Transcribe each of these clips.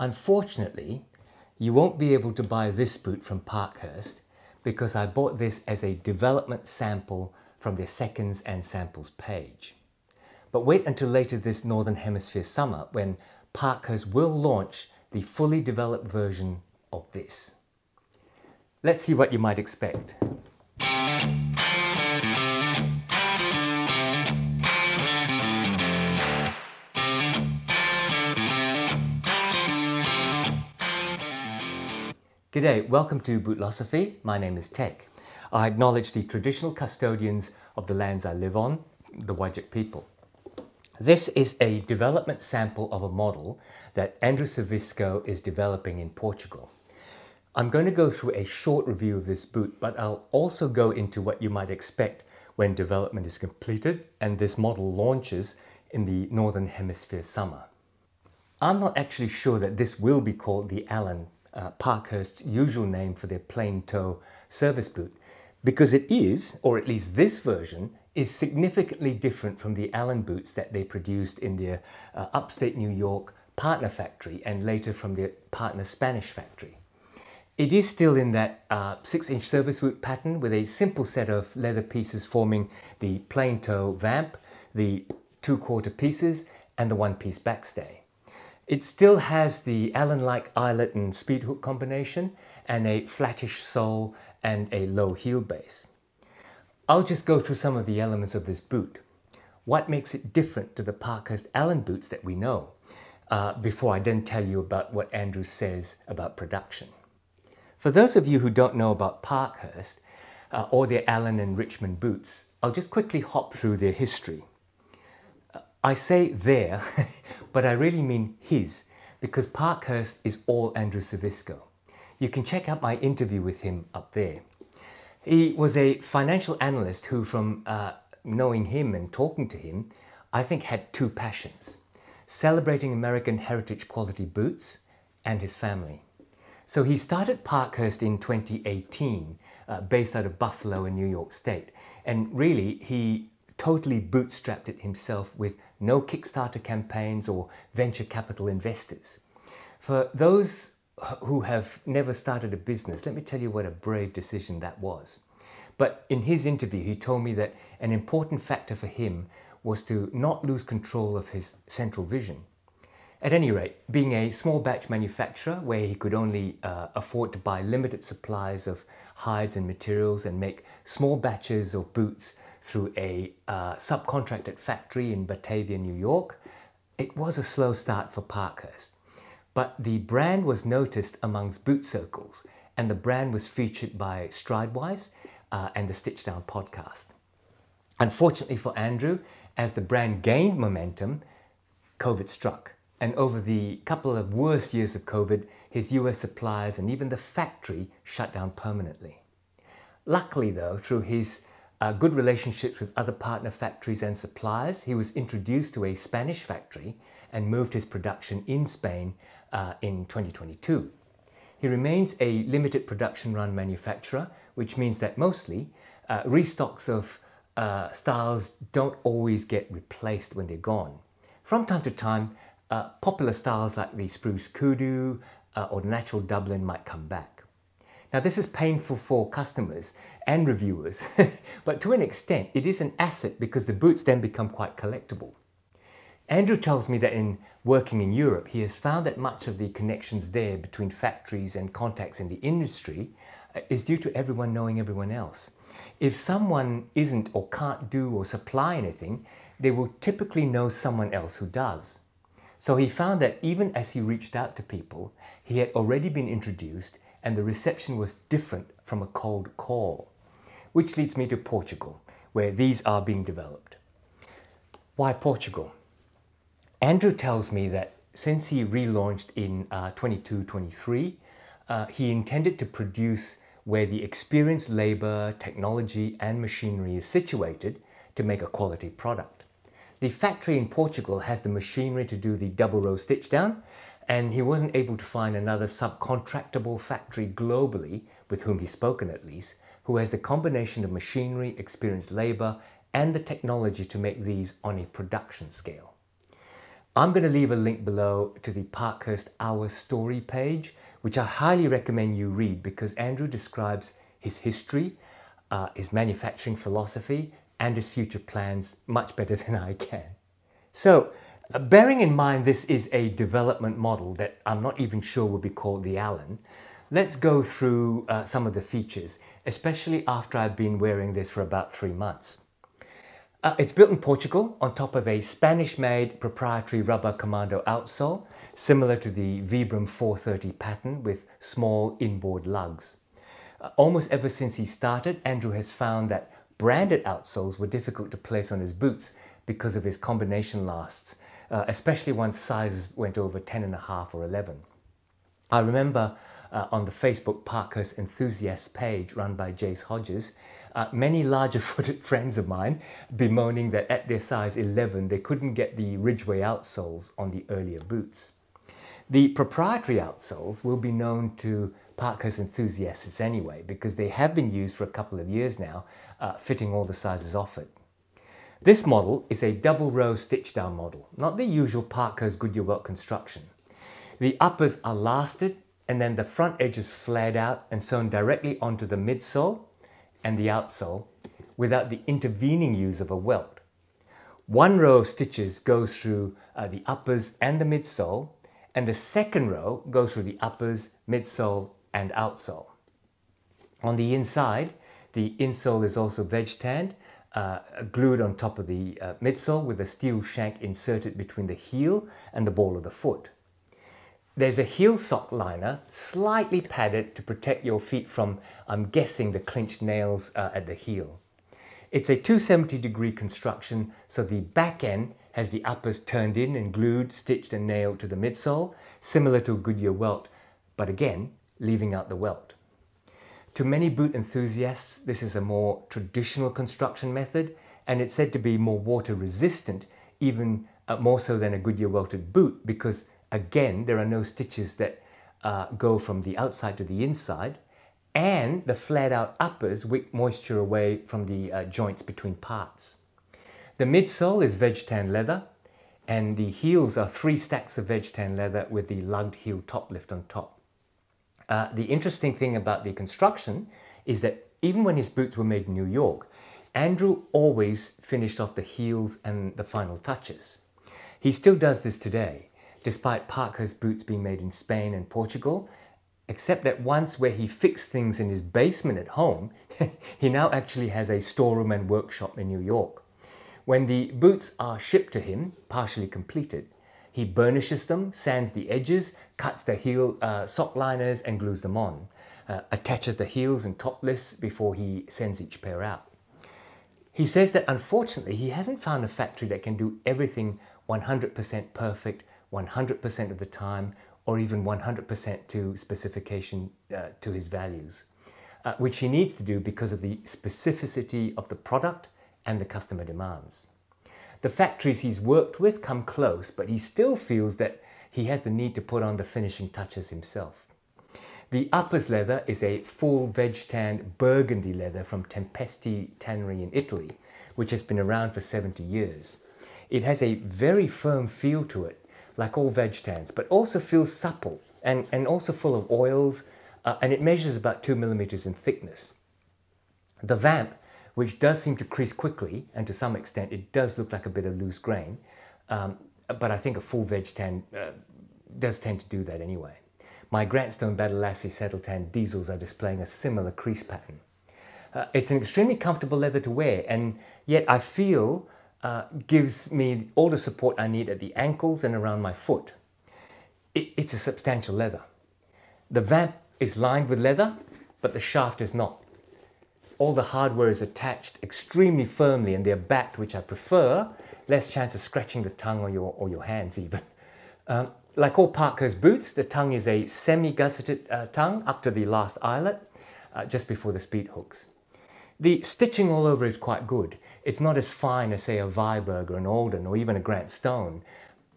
Unfortunately, you won't be able to buy this boot from Parkhurst because I bought this as a development sample from their seconds and samples page. But wait until later this Northern Hemisphere summer when Parkhurst will launch the fully developed version of this. Let's see what you might expect. G'day, welcome to Bootlosophy. My name is Tek. I acknowledge the traditional custodians of the lands I live on, the Wajic people. This is a development sample of a model that Andrew Savisco is developing in Portugal. I'm going to go through a short review of this boot, but I'll also go into what you might expect when development is completed and this model launches in the Northern Hemisphere summer. I'm not actually sure that this will be called the Allen, Parkhurst's usual name for their plain toe service boot, because it is, or at least this version, is significantly different from the Allen boots that they produced in their upstate New York partner factory and later from their partner Spanish factory. It is still in that 6-inch service boot pattern with a simple set of leather pieces forming the plain toe vamp, the 2/4 pieces, and the 1-piece backstay. It still has the Allen-like eyelet and speed hook combination and a flattish sole and a low heel base. I'll just go through some of the elements of this boot. What makes it different to the Parkhurst Allen boots that we know? Before I then tell you about what Andrew says about production. For those of you who don't know about Parkhurst or their Allen and Richmond boots, I'll just quickly hop through their history. I say their, but I really mean his, because Parkhurst is all Andrew Savisco. You can check out my interview with him up there. He was a financial analyst who, from knowing him and talking to him, I think had two passions: celebrating American heritage quality boots and his family. So he started Parkhurst in 2018, based out of Buffalo in New York State. And really, he totally bootstrapped it himself with no Kickstarter campaigns or venture capital investors. For those who have never started a business, let me tell you what a brave decision that was. But in his interview, he told me that an important factor for him was to not lose control of his central vision. At any rate, being a small batch manufacturer where he could only afford to buy limited supplies of hides and materials and make small batches of boots through a subcontracted factory in Batavia, New York, it was a slow start for Parkhurst. But the brand was noticed amongst boot circles, and the brand was featured by Stridewise and the Stitchdown podcast. Unfortunately for Andrew, as the brand gained momentum, COVID struck. And over the couple of worst years of COVID, his US suppliers and even the factory shut down permanently. Luckily though, through his good relationships with other partner factories and suppliers, he was introduced to a Spanish factory and moved his production in Spain in 2022. He remains a limited production run manufacturer, which means that mostly restocks of styles don't always get replaced when they're gone. From time to time, popular styles like the Spruce Kudu or the Natural Dublin might come back. Now this is painful for customers and reviewers, but to an extent it is an asset because the boots then become quite collectible. Andrew tells me that in working in Europe, he has found that much of the connections there between factories and contacts in the industry is due to everyone knowing everyone else. If someone isn't or can't do or supply anything, they will typically know someone else who does. So he found that even as he reached out to people, he had already been introduced and the reception was different from a cold call. Which leads me to Portugal, where these are being developed. Why Portugal? Andrew tells me that since he relaunched in 22-23, he intended to produce where the experienced labor, technology and machinery is situated to make a quality product. The factory in Portugal has the machinery to do the double row stitch down, and he wasn't able to find another subcontractable factory globally, with whom he's spoken at least, who has the combination of machinery, experienced labor, and the technology to make these on a production scale. I'm going to leave a link below to the Parkhurst Our Story page, which I highly recommend you read because Andrew describes his history, his manufacturing philosophy, and his future plans much better than I can. So, bearing in mind this is a development model that I'm not even sure would be called the Allen, let's go through some of the features, especially after I've been wearing this for about 3 months. It's built in Portugal on top of a Spanish-made proprietary rubber commando outsole, similar to the Vibram 430 pattern with small inboard lugs. Almost ever since he started, Andrew has found that branded outsoles were difficult to place on his boots because of his combination lasts, especially once sizes went over 10.5 or 11. I remember on the Facebook Parkhurst Enthusiasts page run by Jace Hodges, many larger-footed friends of mine bemoaning that at their size 11 they couldn't get the Ridgeway outsoles on the earlier boots. The proprietary outsoles will be known to Parkhurst enthusiasts anyway because they have been used for a couple of years now, fitting all the sizes offered. This model is a double-row Stitchdown model, not the usual Parkhurst Goodyear Welt construction. The uppers are lasted and then the front edge is flared out and sewn directly onto the midsole and the outsole without the intervening use of a welt. One row of stitches goes through the uppers and the midsole, and the second row goes through the uppers, midsole and outsole. On the inside, the insole is also veg tanned, glued on top of the midsole with a steel shank inserted between the heel and the ball of the foot. There's a heel sock liner, slightly padded to protect your feet from, I'm guessing, the clinched nails at the heel. It's a 270-degree construction, so the back end has the uppers turned in and glued, stitched and nailed to the midsole, similar to a Goodyear Welt, but again, leaving out the welt. To many boot enthusiasts, this is a more traditional construction method, and it's said to be more water-resistant, even more so than a Goodyear Welted boot, because again, there are no stitches that go from the outside to the inside, and the flared-out uppers wick moisture away from the joints between parts. The midsole is veg tan leather, and the heels are 3 stacks of veg tan leather with the lugged heel top lift on top. The interesting thing about the construction is that even when his boots were made in New York, Andrew always finished off the heels and the final touches. He still does this today, despite Parkhurst boots being made in Spain and Portugal, except that once where he fixed things in his basement at home, he now actually has a storeroom and workshop in New York. When the boots are shipped to him, partially completed, he burnishes them, sands the edges, cuts the heel sock liners and glues them on, attaches the heels and top lifts before he sends each pair out. He says that unfortunately he hasn't found a factory that can do everything 100% perfect 100% of the time, or even 100% to specification to his values, which he needs to do because of the specificity of the product and the customer demands. The factories he's worked with come close, but he still feels that he has the need to put on the finishing touches himself. The uppers leather is a full veg-tanned burgundy leather from Tempesti tannery in Italy, which has been around for 70 years. It has a very firm feel to it, like all veg tans, but also feels supple and also full of oils, and it measures about 2 millimeters in thickness. The vamp, which does seem to crease quickly, and to some extent it does look like a bit of loose grain, but I think a full veg tan does tend to do that anyway. My Grantstone Battle Lassie saddle tan diesels are displaying a similar crease pattern. It's an extremely comfortable leather to wear, and yet I feel gives me all the support I need at the ankles and around my foot. It's a substantial leather. The vamp is lined with leather, but the shaft is not. All the hardware is attached extremely firmly and they're backed, which I prefer, less chance of scratching the tongue or your hands even. Like all Parkhurst boots, the tongue is a semi-gusseted tongue up to the last eyelet, just before the speed hooks. The stitching all over is quite good. It's not as fine as, say, a Viberg or an Alden or even a Grantstone,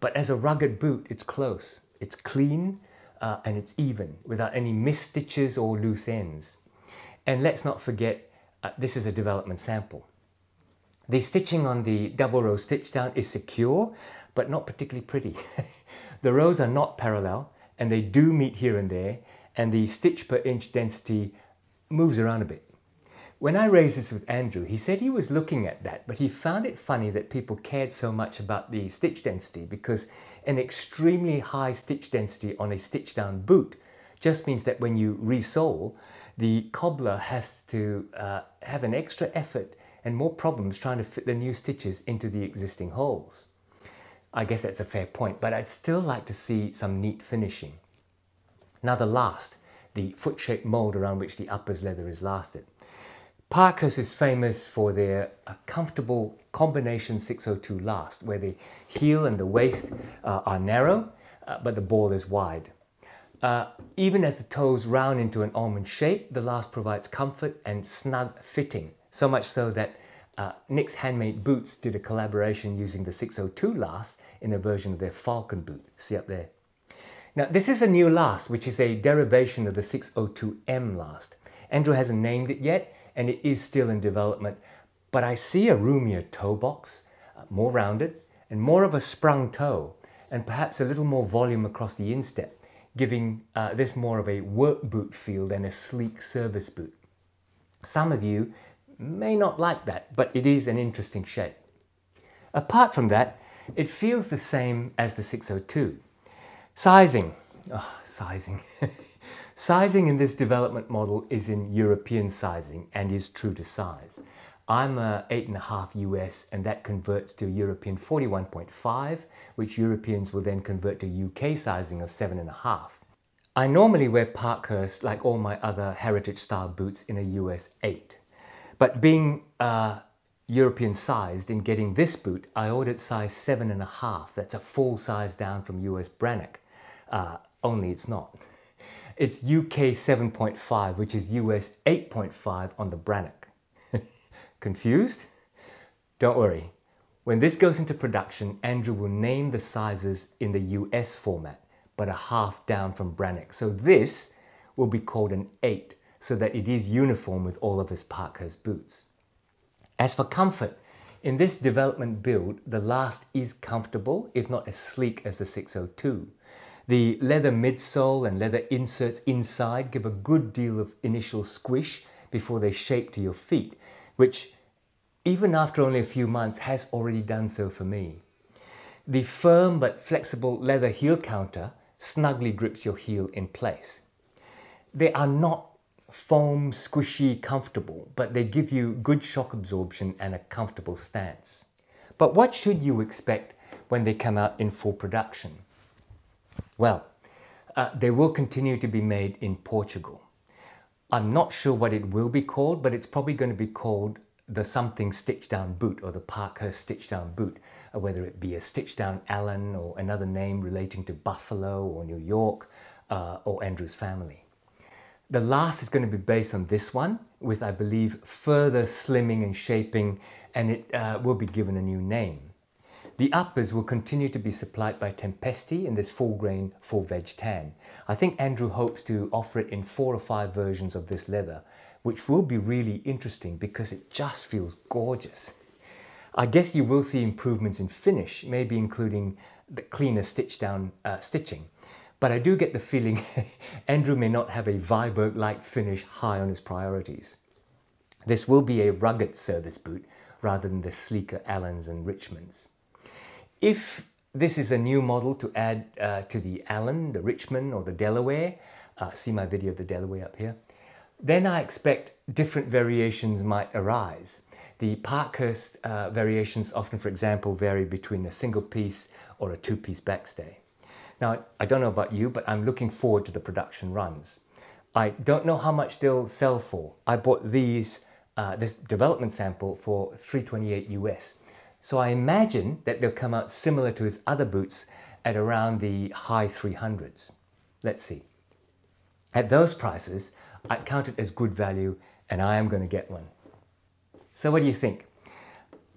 but as a rugged boot, it's close, it's clean, and it's even, without any missed stitches or loose ends. And let's not forget, this is a development sample. The stitching on the double row stitch down is secure, but not particularly pretty. The rows are not parallel, and they do meet here and there, and the stitch per inch density moves around a bit. When I raised this with Andrew, he said he was looking at that, but he found it funny that people cared so much about the stitch density, because an extremely high stitch density on a stitch down boot just means that when you resole, the cobbler has to have an extra effort and more problems trying to fit the new stitches into the existing holes. I guess that's a fair point, but I'd still like to see some neat finishing. Now the last, the foot-shaped mould around which the upper's leather is lasted. Parkhurst is famous for their comfortable combination 602 last, where the heel and the waist are narrow, but the ball is wide. Even as the toes round into an almond shape, the last provides comfort and snug fitting. So much so that Nick's Handmade Boots did a collaboration using the 602 last in a version of their Falcon boot. See up there? Now this is a new last, which is a derivation of the 602M last. Andrew hasn't named it yet, and it is still in development, but I see a roomier toe box, more rounded, and more of a sprung toe, and perhaps a little more volume across the instep, giving this more of a work boot feel than a sleek service boot. Some of you may not like that, but it is an interesting shape. Apart from that, it feels the same as the 602. Sizing. Oh, sizing. Sizing in this development model is in European sizing and is true to size. I'm a 8.5 US, and that converts to European 41.5, which Europeans will then convert to UK sizing of 7.5. I normally wear Parkhurst, like all my other heritage style boots, in a US 8. But being European sized, in getting this boot, I ordered size 7.5. That's a full size down from US Brannock, only it's not. It's UK 7.5, which is US 8.5 on the Brannock. Confused? Don't worry. When this goes into production, Andrew will name the sizes in the US format, but a half down from Brannock. So this will be called an 8. So that it is uniform with all of his Parkhurst boots. As for comfort, in this development build, the last is comfortable, if not as sleek as the 602. The leather midsole and leather inserts inside give a good deal of initial squish before they shape to your feet, which even after only a few months has already done so for me. The firm but flexible leather heel counter snugly grips your heel in place. They are not foam, squishy, comfortable, but they give you good shock absorption and a comfortable stance. But what should you expect when they come out in full production? Well, they will continue to be made in Portugal. I'm not sure what it will be called, but it's probably going to be called the something Stitchdown boot or the Parkhurst Stitchdown boot, whether it be a Stitchdown Allen or another name relating to Buffalo or New York or Andrew's family. The last is going to be based on this one, with, I believe, further slimming and shaping, and it will be given a new name. The uppers will continue to be supplied by Tempesti in this full grain, full veg tan. I think Andrew hopes to offer it in 4 or 5 versions of this leather, which will be really interesting because it just feels gorgeous. I guess you will see improvements in finish, maybe including the cleaner stitch down stitching. But I do get the feeling Andrew may not have a Viberg-like finish high on his priorities. This will be a rugged service boot rather than the sleeker Allens and Richmonds. If this is a new model to add to the Allen, the Richmond or the Delaware, see my video of the Delaware up here, then I expect different variations might arise. The Parkhurst variations often, for example, vary between a single piece or a 2-piece backstay. Now, I don't know about you, but I'm looking forward to the production runs. I don't know how much they'll sell for. I bought these, this development sample for $328 US. So I imagine that they'll come out similar to his other boots at around the high 300s. Let's see. At those prices, I count it as good value, and I am going to get one. So what do you think?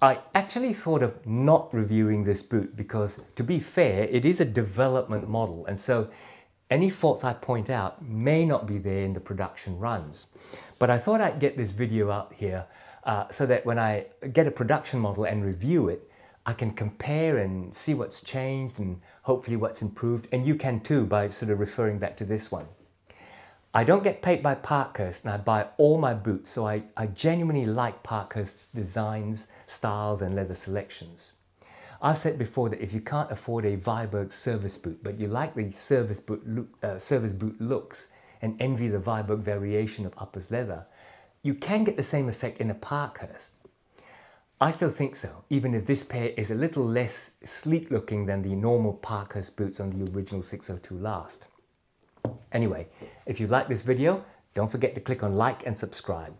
I actually thought of not reviewing this boot because, to be fair, it is a development model, and so any faults I point out may not be there in the production runs. But I thought I'd get this video out here so that when I get a production model and review it, I can compare and see what's changed and hopefully what's improved, and you can too by sort of referring back to this one. I don't get paid by Parkhurst and I buy all my boots, so I genuinely like Parkhurst's designs, styles and leather selections. I've said before that if you can't afford a Viberg service boot but you like the service boot looks and envy the Viberg variation of uppers leather, you can get the same effect in a Parkhurst. I still think so, even if this pair is a little less sleek looking than the normal Parkhurst boots on the original 602 last. Anyway, if you like this video, don't forget to click on like and subscribe.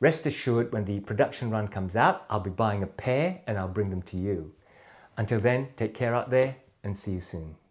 Rest assured, when the production run comes out, I'll be buying a pair and I'll bring them to you. Until then, take care out there and see you soon.